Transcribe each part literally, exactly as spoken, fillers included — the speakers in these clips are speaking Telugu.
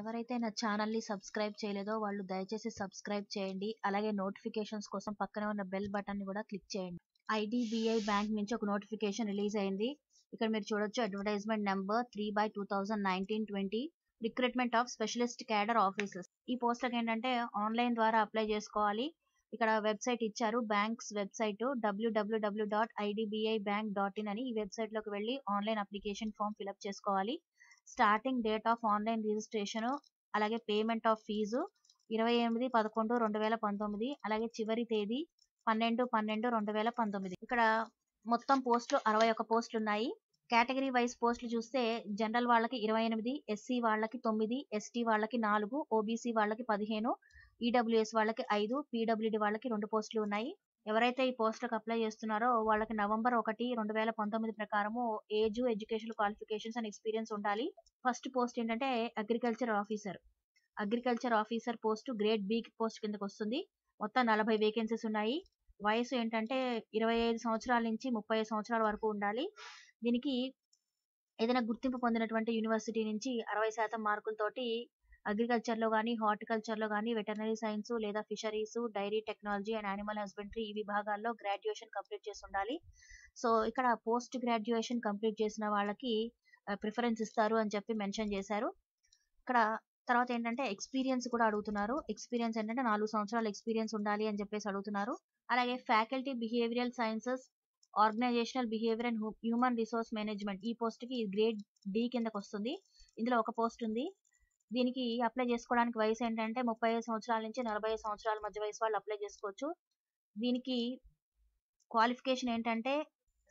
ఎవరైతే నా ఛానల్ ని సబ్స్క్రైబ్ చేయలేదో వాళ్ళు దయచేసి సబ్స్క్రైబ్ చేయండి. అలాగే నోటిఫికేషన్స్ కోసం పక్కనే ఉన్న బెల్ బటన్ ని కూడా క్లిక్ చేయండి. I D B I bank నుంచి ఒక నోటిఫికేషన్ రిలీజ్ అయింది. ఇక్కడ మీరు చూడొచ్చు, advertisement number three by two thousand nineteen twenty recruitment of specialist cadre officers. ఈ పోస్ట్కి ఏంటంటే ఆన్లైన్ ద్వారా అప్లై చేసుకోవాలి. ఇక్కడ వెబ్సైట్ ఇచ్చారు, banks website W W W dot I D B I bank dot in అని. ఈ వెబ్సైట్ లోకి వెళ్ళి ఆన్లైన్ అప్లికేషన్ ఫామ్ ఫిల్అప్ చేసుకోవాలి. Starting date of online registration అలాగే పేమెంట్ ఆఫ్ ఫీజు ఇరవై ఎనిమిది పదకొండు రెండు వేల పంతొమ్మిది అలాగే చివరి తేదీ పన్నెండు పన్నెండు రెండు వేల పంతొమ్మిది. ఇక్కడ మొత్తం పోస్టులు అరవై ఒక్క పోస్టులు ఉన్నాయి. కేటగిరీ వైజ్ పోస్టులు చూస్తే జనరల్ వాళ్ళకి ఇరవై ఎనిమిది, ఎస్సీ వాళ్ళకి తొమ్మిది, ఎస్టీ వాళ్ళకి నాలుగు, ఓబీసీ వాళ్ళకి పదిహేను, ఈడబ్ల్యూఎస్ వాళ్ళకి ఐదు, పీడబ్ల్యూడి వాళ్ళకి రెండు పోస్టులు ఉన్నాయి. ఎవరైతే ఈ పోస్టులకు అప్లై చేస్తున్నారో వాళ్ళకి నవంబర్ ఒకటి రెండు వేల పంతొమ్మిది ప్రకారము age, education qualifications and experience ఉండాలి. ఫస్ట్ పోస్ట్ ఏంటంటే agriculture officer. Agriculture officer post grade B post కిందకు వస్తుంది. మొత్తం నలభై వేకెన్సీస్ ఉన్నాయి. వయసు ఏంటంటే ఇరవై ఐదు సంవత్సరాల నుంచి ముప్పై ఐదు సంవత్సరాల వరకు ఉండాలి. దీనికి ఏదైనా గుర్తింపు పొందినటువంటి యూనివర్సిటీ నుంచి అరవై శాతం మార్కులతోటి అగ్రికల్చర్ లో కానీ, హార్టికల్చర్ లో కానీ, వెటర్నరీ సైన్స్ లేదా fisheries, dairy technology and animal husbandry ఈ విభాగాల్లో గ్రాడ్యుయేషన్ కంప్లీట్ చేసి ఉండాలి. సో ఇక్కడ పోస్ట్ గ్రాడ్యుయేషన్ కంప్లీట్ చేసిన వాళ్ళకి ప్రిఫరెన్స్ ఇస్తారు అని చెప్పి మెన్షన్ చేశారు. ఇక్కడ తర్వాత ఏంటంటే ఎక్స్పీరియన్స్ కూడా అడుగుతున్నారు. ఎక్స్పీరియన్స్ ఏంటంటే నాలుగు సంవత్సరాల ఎక్స్పీరియన్స్ ఉండాలి అని చెప్పేసి అడుగుతున్నారు. అలాగే faculty behavioural sciences, organisational behaviour and human resource management ఈ పోస్ట్ కి గ్రేడ్ డి కిందకు వస్తుంది. ఇందులో ఒక పోస్ట్ ఉంది. దీనికి అప్లై చేసుకోవడానికి వయసు ఏంటంటే ముప్పై ఐదు సంవత్సరాల నుంచి నలభై ఐదు సంవత్సరాల మధ్య వయసు వాళ్ళు అప్లై చేసుకోవచ్చు. దీనికి క్వాలిఫికేషన్ ఏంటంటే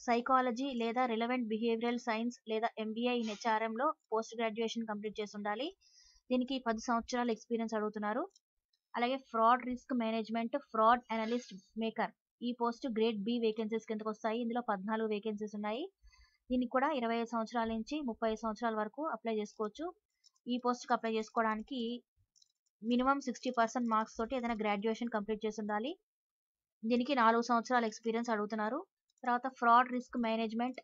సైకాలజీ లేదా రిలవెంట్ బిహేవియరల్ సైన్స్ లేదా ఎంబీఏ ఇన్ హెచ్ఆర్ఎం లో పోస్ట్ గ్రాడ్యుయేషన్ కంప్లీట్ చేసి ఉండాలి. దీనికి పది సంవత్సరాల ఎక్స్పీరియన్స్ అడుగుతున్నారు. అలాగే fraud risk management, fraud analyst maker ఈ పోస్ట్ గ్రేడ్ బి వేకెన్సీస్ కిందకు వస్తాయి. ఇందులో పద్నాలుగు వేకెన్సీస్ ఉన్నాయి. దీనికి కూడా ఇరవై ఐదు సంవత్సరాల నుంచి ముప్పై ఐదు సంవత్సరాల వరకు అప్లై చేసుకోవచ్చు. ఈ పోస్ట్కి అప్లై చేసుకోవడానికి మినిమం సిక్స్టీ పర్సెంట్ మార్క్స్ తోటి ఏదైనా గ్రాడ్యుయేషన్ కంప్లీట్ చేసి ఉండాలి. దీనికి నాలుగు సంవత్సరాల ఎక్స్పీరియన్స్ అడుగుతున్నారు. తర్వాత fraud risk management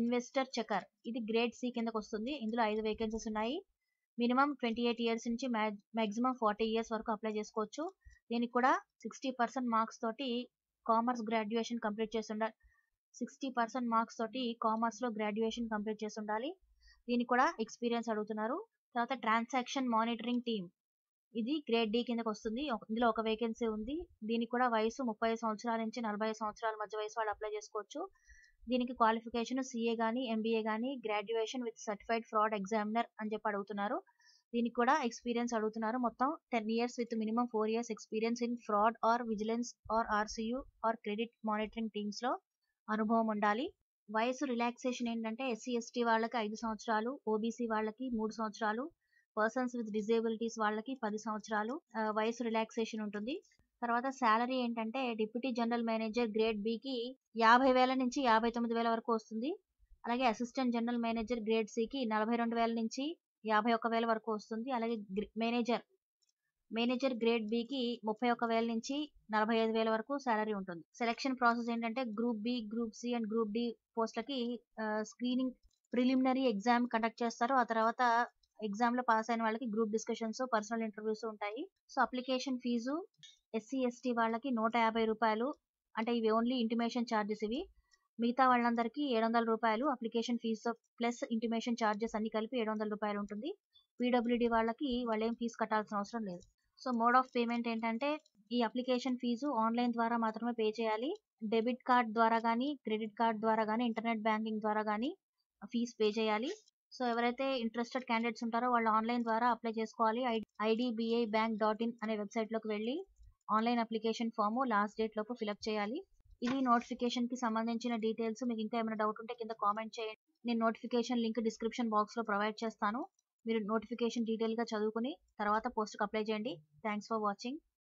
investor checker ఇది గ్రేడ్ సి కిందకు వస్తుంది. ఇందులో ఐదు వేకెన్సీస్ ఉన్నాయి. మినిమం ట్వంటీ ఎయిట్ ఇయర్స్ నుంచి మ్యాక్సిమం ఫార్టీ ఇయర్స్ వరకు అప్లై చేసుకోవచ్చు. దీనికి కూడా సిక్స్టీ పర్సెంట్ మార్క్స్ తోటి కామర్స్ గ్రాడ్యుయేషన్ కంప్లీట్ చేసి ఉండాలి. సిక్స్టీ పర్సెంట్ మార్క్స్ తోటి కామర్స్లో గ్రాడ్యుయేషన్ కంప్లీట్ చేసి ఉండాలి. దీనికి కూడా ఎక్స్పీరియన్స్ అడుగుతున్నారు. తర్వాత ట్రాన్సాక్షన్ మానిటరింగ్ టీమ్ ఇది గ్రేడ్ డి కిందకు వస్తుంది. ఇందులో ఒక వేకెన్సీ ఉంది. దీనికి కూడా వయసు ముప్పై ఐదు సంవత్సరాల నుంచి నలభై ఐదు సంవత్సరాల మధ్య వయసు వాళ్ళు అప్లై చేసుకోవచ్చు. దీనికి క్వాలిఫికేషన్ సిఏ కానీ, ఎంబీఏ కానీ, graduation with certified fraud examiner అని చెప్పి అడుగుతున్నారు. దీనికి కూడా ఎక్స్పీరియన్స్ అడుగుతున్నారు. మొత్తం ten years with minimum four years experience in fraud or vigilance or RCU or credit monitoring teams లో అనుభవం ఉండాలి. వయసు రిలాక్సేషన్ ఏంటంటే ఎస్సీ ఎస్టీ వాళ్ళకి ఐదు సంవత్సరాలు, ఓబీసీ వాళ్ళకి మూడు సంవత్సరాలు, పర్సన్స్ విత్ డిజేబిలిటీస్ వాళ్ళకి పది సంవత్సరాలు వయసు రిలాక్సేషన్ ఉంటుంది. తర్వాత శాలరీ ఏంటంటే డిప్యూటీ జనరల్ మేనేజర్ గ్రేడ్ బికి యాభై వేల నుంచి యాభై తొమ్మిది వేల వరకు వస్తుంది. అలాగే అసిస్టెంట్ జనరల్ మేనేజర్ గ్రేడ్ సికి నలభై రెండు వేల నుంచి యాభై ఒక్క వేల వరకు వస్తుంది. అలాగే మేనేజర్ మేనేజర్ గ్రేడ్ బికి ముప్పై ఒక్క వేల నుంచి నలభై ఐదు వేల వరకు శాలరీ ఉంటుంది. సెలక్షన్ ప్రాసెస్ ఏంటంటే group B, group C and group D పోస్టులకి స్క్రీనింగ్ ప్రిలిమినరీ ఎగ్జామ్ కండక్ట్ చేస్తారు. ఆ తర్వాత ఎగ్జామ్ లో పాస్ అయిన వాళ్ళకి గ్రూప్ డిస్కషన్స్, పర్సనల్ ఇంటర్వ్యూస్ ఉంటాయి. So application fee SC ST వాళ్ళకి నూట యాభై రూపాయలు, అంటే ఇవి ఓన్లీ ఇంటిమేషన్ ఛార్జెస్. ఇవి మిగతా వాళ్ళందరికీ ఏడు వందల రూపాయలు application fee plus intimation charges అన్ని కలిపి ఏడు వందల రూపాయలు ఉంటుంది. పీడబ్ల్యూడీ వాళ్ళకి వాళ్ళు ఏం ఫీజు కట్టాల్సిన అవసరం లేదు. సో మోడ్ ఆఫ్ పేమెంట్ ఏంటంటే ఈ అప్లికేషన్ ఫీజు ఆన్లైన్ ద్వారా మాత్రమే పే చేయాలి. డెబిట్ కార్డ్ ద్వారా కానీ, క్రెడిట్ కార్డ్ ద్వారా కానీ, ఇంటర్నెట్ బ్యాంకింగ్ ద్వారా కానీ ఫీజు పే చేయాలి. సో ఎవరైతే ఇంట్రెస్టెడ్ క్యాండిడేట్స్ ఉంటారో వాళ్ళు ఆన్లైన్ ద్వారా అప్లై చేసుకోవాలి. ఐడిబిఐ బ్యాంక్ డాట్ ఇన్ అనే వెబ్సైట్లోకి వెళ్ళి online application form last date లోపు ఫిలప్ చేయాలి. ఇది నోటిఫికేషన్ కి సంబంధించిన డీటెయిల్స్. మీకు ఇంకా ఏమైనా డౌట్ ఉంటే కింద కామెంట్ చేయండి. నేను నోటిఫికేషన్ లింక్ డిస్క్రిప్షన్ బాక్స్ లో ప్రొవైడ్ చేస్తాను. మీరు నోటిఫికేషన్ డీటెయిల్గా చదువుకుని తర్వాత పోస్ట్కి అప్లై చేయండి. Thanks for watching.